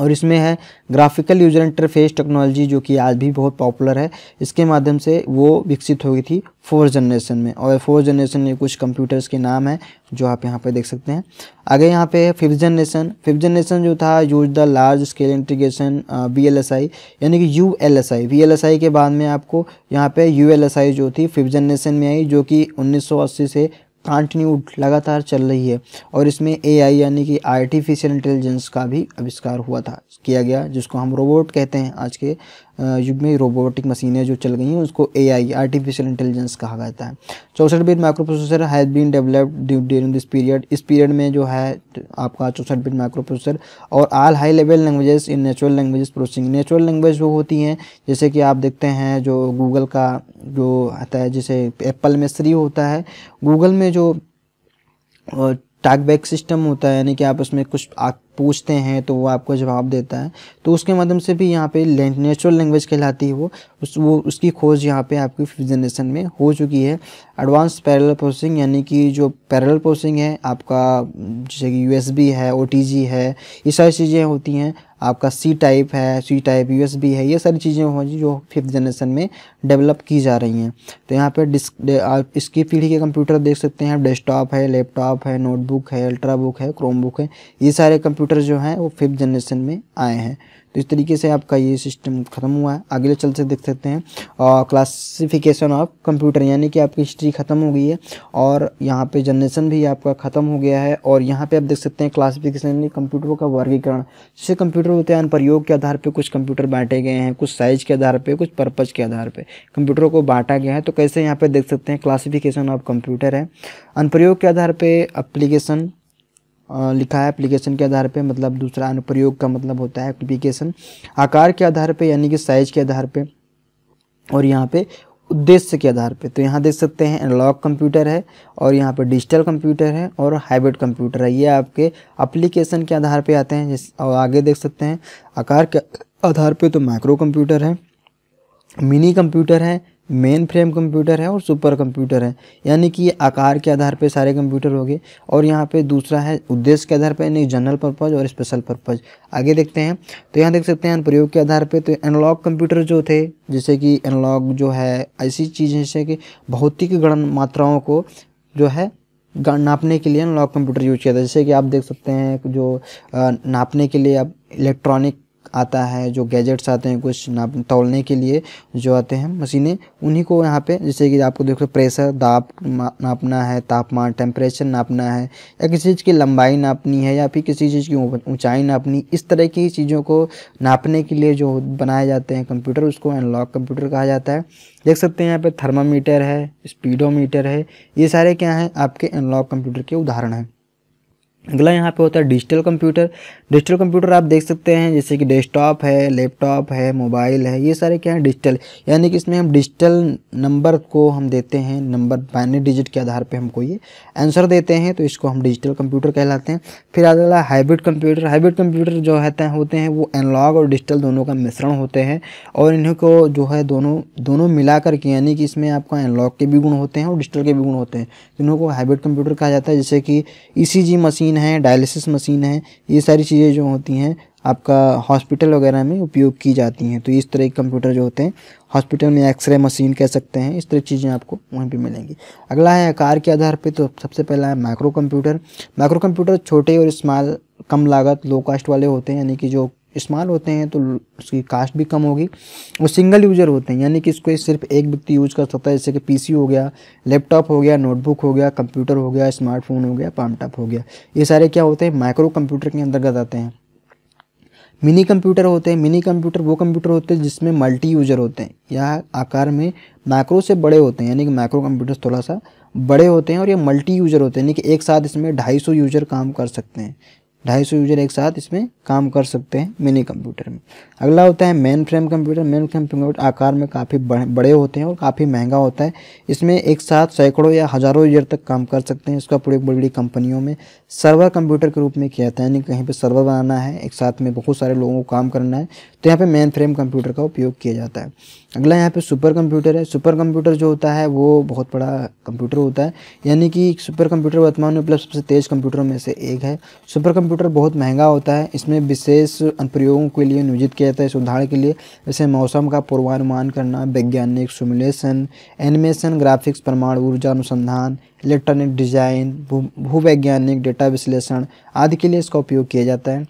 और इसमें है ग्राफिकल यूजर इंटरफेस टेक्नोलॉजी जो कि आज भी बहुत पॉपुलर है, इसके माध्यम से वो विकसित हो गई थी फोर्थ जनरेशन में। और फोर्थ जनरेशन में कुछ कंप्यूटर्स के नाम हैं जो आप यहाँ पे देख सकते हैं। आगे यहाँ पे है फिफ्थ जनरेशन जो था use the large scale integration VLSI, यानी कि ULSI। VLSI के बाद में आपको यहाँ पे ULSI जो थी फिफ्थ जनरेशन में आई, जो कि 1980 से कंटिन्यू लगातार चल रही है। और इसमें AI यानी कि आर्टिफिशियल इंटेलिजेंस का भी आविष्कार हुआ था, किया गया, जिसको हम रोबोट कहते हैं। आज के युग में रोबोटिक मशीनें जो चल गई हैं उसको AI आर्टिफिशियल इंटेलिजेंस कहा जाता है। 64-bit micro processor has been developed during this period, इस पीरियड में जो है आपका 64-bit माइक्रो प्रोसेसर। और all high level languages in natural language processing, natural language वो होती हैं जैसे कि आप देखते हैं जो गूगल का जो आता है, जैसे एप्पल में Siri होता है, गूगल में जो टैगबैक सिस्टम होता है, यानी कि आप उसमें कुछ पूछते हैं तो वो आपको जवाब देता है, तो उसके माध्यम से भी यहाँ पे नेचुरल लैंग्वेज कहलाती है वो उसकी खोज यहाँ पे आपकी फिफ्थ जनरेशन में हो चुकी है। एडवांस पैरेलल प्रोसेसिंग यानी कि जो पैरेलल प्रोसेसिंग है आपका, जैसे कि यूएसबी है, ओटीजी है, ये सारी चीज़ें होती हैं। आपका सी टाइप है, सी टाइप यूएसबी है, ये सारी चीज़ें हो जो फिफ्थ जनरेशन में डेवलप की जा रही हैं। तो यहाँ पर आप इसकी पीढ़ी के कंप्यूटर देख सकते हैं, डेस्कटॉप है, लैपटॉप है, नोटबुक है, अल्ट्राबुक है, क्रोमबुक है, ये सारे कंप्यूटर जो हैं वो फिफ्थ जनरेशन में आए हैं। तो इस तरीके से आपका ये सिस्टम ख़त्म हुआ है। अगले चल से देख सकते हैं क्लासिफिकेशन ऑफ कंप्यूटर, यानी कि आपकी हिस्ट्री ख़त्म हो गई है और यहाँ पे जनरेशन भी आपका ख़त्म हो गया है। और यहाँ पे आप देख सकते हैं क्लासिफिकेशन यानी कंप्यूटरों का वर्गीकरण। जैसे कंप्यूटर होते हैं अनुप्रयोग के आधार पर कुछ कंप्यूटर बांटे गए हैं, कुछ साइज के आधार पर, कुछ पर्पज़ के आधार पर कंप्यूटरों को बांटा गया है। तो कैसे यहाँ पर देख सकते हैं क्लासिफिकेशन ऑफ कंप्यूटर है। अनुप्रयोग के आधार पर एप्लीकेशन लिखा है, एप्लीकेशन के आधार पे मतलब दूसरा अनुप्रयोग का मतलब होता है एप्लीकेशन। आकार के आधार पे यानी कि साइज के आधार पे, और यहाँ पे उद्देश्य के आधार पे। तो यहाँ देख सकते हैं एनालॉग कंप्यूटर है और यहाँ पे डिजिटल कंप्यूटर है और हाइब्रिड कंप्यूटर है, ये आपके एप्लीकेशन के आधार पे आते हैं। और आगे देख सकते हैं आकार के आधार पर तो माइक्रो कंप्यूटर है, मिनी कंप्यूटर है, मेन फ्रेम कंप्यूटर है और सुपर कंप्यूटर है, यानी कि आकार के आधार पे सारे कंप्यूटर हो गए। और यहाँ पे दूसरा है उद्देश्य के आधार पे यानी जनरल पर्पज़ और स्पेशल पर्पज़। आगे देखते हैं तो यहाँ देख सकते हैं अनुप्रयोग के आधार पे तो एनालॉग कंप्यूटर जो थे, जैसे कि एनालॉग जो है ऐसी चीज़ जैसे कि भौतिक गणन मात्राओं को जो है नापने के लिए एनालॉग कंप्यूटर यूज किया था। जैसे कि आप देख सकते हैं जो नापने के लिए अब इलेक्ट्रॉनिक आता है, जो गैजेट्स आते हैं कुछ नाप तौलने के लिए जो आते हैं मशीनें, उन्हीं को यहाँ पे जैसे कि आपको देखो प्रेशर दाब नापना है, तापमान टेम्परेचर नापना है, या किसी चीज़ की लंबाई नापनी है या फिर किसी चीज़ की ऊंचाई नापनी, इस तरह की चीज़ों को नापने के लिए जो बनाए जाते हैं कंप्यूटर उसको एनालॉग कंप्यूटर कहा जाता है। देख सकते हैं यहाँ पर थर्मामीटर है, स्पीडोमीटर है, ये सारे क्या हैं आपके एनालॉग कंप्यूटर के उदाहरण हैं। अगला यहाँ पे होता है डिजिटल कंप्यूटर। डिजिटल कंप्यूटर आप देख सकते हैं जैसे कि डेस्कटॉप है, लैपटॉप है, मोबाइल है, ये सारे क्या हैं डिजिटल, यानी कि इसमें हम डिजिटल नंबर को हम देते हैं, नंबर बाइनरी डिजिट के आधार पे हमको ये आंसर देते हैं, तो इसको हम डिजिटल कंप्यूटर कहलाते हैं। फिर अगला हाइब्रिड कंप्यूटर। हाइब्रिड कंप्यूटर जो होते हैं वो एनालॉग और डिजिटल दोनों का मिश्रण होते हैं और इन्हीं को जो है दोनों मिला करके, यानी कि इसमें आपका एनालॉग के भी गुण होते हैं और डिजिटल के भी गुण होते हैं, इन्हों को हाइब्रिड कंप्यूटर कहा जाता है। जैसे कि ECG मशीन है, डायलिसिस मशीन है, ये सारी चीज़ें जो होती हैं आपका हॉस्पिटल वगैरह में उपयोग की जाती हैं। तो इस तरह के कंप्यूटर जो होते हैं हॉस्पिटल में एक्सरे मशीन कह सकते हैं, इस तरह की चीज़ें आपको वहीं पे मिलेंगी। अगला है आकार के आधार पे तो सबसे पहला है माइक्रो कंप्यूटर। माइक्रो कंप्यूटर छोटे और स्मॉल कम लागत लो कास्ट वाले होते हैं, यानी कि जो स्मॉल होते हैं तो उसकी कास्ट भी कम होगी और सिंगल यूज़र होते हैं, यानी कि इसको सिर्फ एक व्यक्ति यूज कर सकता है। जैसे कि PC हो गया, लैपटॉप हो गया, नोटबुक हो गया, कंप्यूटर हो गया, स्मार्टफोन हो गया, पामटॉप हो गया, ये सारे क्या होते हैं माइक्रो कंप्यूटर के अंतर्गत आते हैं। मिनी कंप्यूटर होते हैं। मिनी कंप्यूटर वो कंप्यूटर होते हैं जिसमें मल्टी यूजर होते हैं या आकार में माइक्रो से बड़े होते हैं, यानी कि माइक्रो कंप्यूटर थोड़ा सा बड़े होते हैं और ये मल्टी यूजर होते हैं, यानी कि एक साथ इसमें 250 यूजर काम कर सकते हैं, 250 यूजर एक साथ इसमें काम कर सकते हैं मिनी कंप्यूटर में। अगला होता है main frame computer. Main frame computer आकार में काफ़ी बड़े होते हैं और काफ़ी महंगा होता है, इसमें एक साथ सैकड़ों या हज़ारों यूजर तक काम कर सकते हैं। इसका पूरी बड़ी बड़ी कंपनियों में सर्वर कंप्यूटर के रूप में किया जाता है, यानी कहीं पर सर्वर बनाना है, एक साथ में बहुत सारे लोगों को काम करना है, तो यहाँ पर मेन फ्रेम कंप्यूटर का उपयोग किया जाता है। अगला यहाँ पर सुपर कंप्यूटर है। सुपर कंप्यूटर जो होता है वो बहुत बड़ा कंप्यूटर होता है, यानी कि सुपर कंप्यूटर वर्तमान में उपलब्ध सबसे तेज़ कंप्यूटरों में से एक है। सुपर कंप्यूटर बहुत महंगा होता है, इसमें विशेष अनुप्रयोगों के लिए नियोजित किया जाता है। इस उदाहरण के लिए जैसे मौसम का पूर्वानुमान करना, वैज्ञानिक सिमुलेशन, एनिमेशन, ग्राफिक्स, परमाणु ऊर्जा अनुसंधान, इलेक्ट्रॉनिक डिजाइन, भूवैज्ञानिक डेटा विश्लेषण आदि के लिए इसका उपयोग किया जाता है।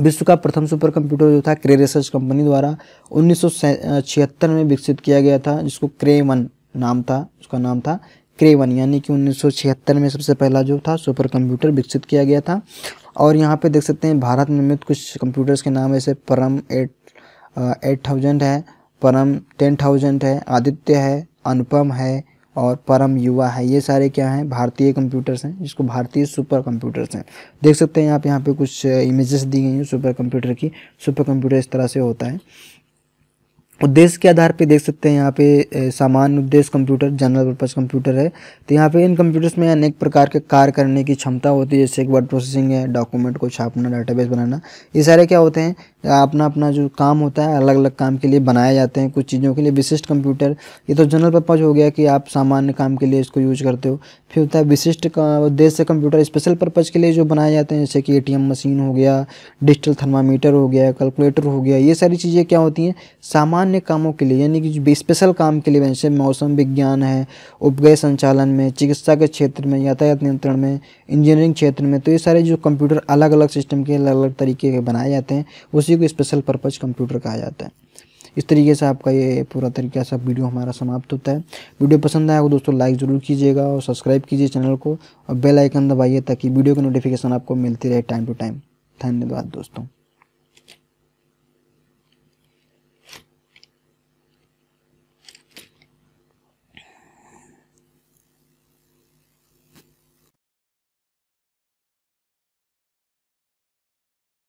विश्व का प्रथम सुपर कंप्यूटर जो था क्रे रिसर्च कंपनी द्वारा 1976 में विकसित किया गया था, जिसको क्रे 1 नाम था, उसका नाम था क्रे 1, यानी कि 1976 में सबसे पहला जो था सुपर कंप्यूटर विकसित किया गया था। और यहाँ पे देख सकते हैं भारत में निर्मित कुछ कंप्यूटर्स के नाम ऐसे परम 8000 है, परम 10000 है, आदित्य है, अनुपम है और परम युवा है, ये सारे क्या हैं भारतीय कंप्यूटर्स हैं, जिसको भारतीय सुपर कंप्यूटर्स हैं। देख सकते हैं आप यहाँ पे कुछ इमेजेस दी गई हैं सुपर कंप्यूटर की। सुपर कंप्यूटर इस तरह से होता है। उद्देश्य के आधार पे देख सकते हैं यहाँ पे सामान्य उद्देश्य कंप्यूटर, जनरल पर्पस कंप्यूटर है। तो यहाँ पे इन कंप्यूटर्स में अनेक प्रकार के कार्य करने की क्षमता होती है, जैसे कि वर्ड प्रोसेसिंग है, डॉक्यूमेंट को छापना, डाटाबेस बनाना, ये सारे क्या होते हैं अपना अपना जो काम होता है अलग अलग काम के लिए बनाए जाते हैं। कुछ चीज़ों के लिए विशिष्ट कंप्यूटर, ये तो जनरल पर्पज हो गया कि आप सामान्य काम के लिए इसको यूज करते हो। फिर होता है विशिष्ट उद्देश्य कंप्यूटर, स्पेशल पर्पज़ के लिए जो बनाए जाते हैं, जैसे कि ATM मशीन हो गया, डिजिटल थर्मामीटर हो गया, कैलकुलेटर हो गया, ये सारी चीज़ें क्या होती हैं सामान्य कामों के लिए, यानी कि स्पेशल काम के लिए। जैसे मौसम विज्ञान है, उपग्रह संचालन में, चिकित्सा के क्षेत्र में, यातायात नियंत्रण में, इंजीनियरिंग क्षेत्र में, तो ये सारे जो कंप्यूटर अलग अलग सिस्टम के अलग अलग तरीके के बनाए जाते हैं उसी को स्पेशल पर्पज़ कंप्यूटर कहा जाता है। इस तरीके से आपका ये पूरा तरीका से वीडियो हमारा समाप्त होता है। वीडियो पसंद आया हो दोस्तों लाइक ज़रूर कीजिएगा और सब्सक्राइब कीजिए चैनल को और बेल आइकन दबाइए ताकि वीडियो की नोटिफिकेशन आपको मिलती रहे टाइम टू टाइम। धन्यवाद दोस्तों।